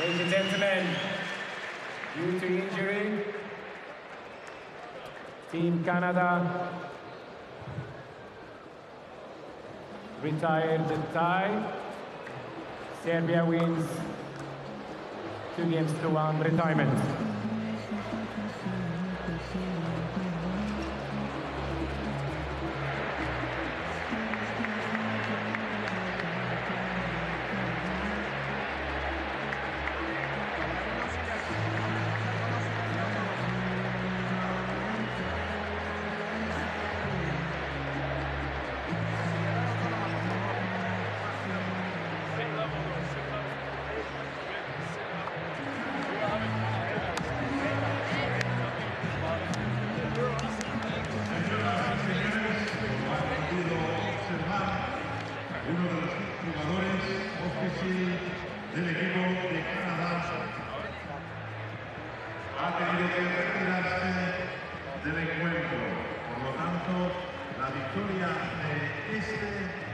Ladies and gentlemen, due to injury, Team Canada retired the tie. Serbia wins 2-1 retirement. Del equipo de Canadá ha tenido que retirarse del encuentro, por lo tanto la victoria de este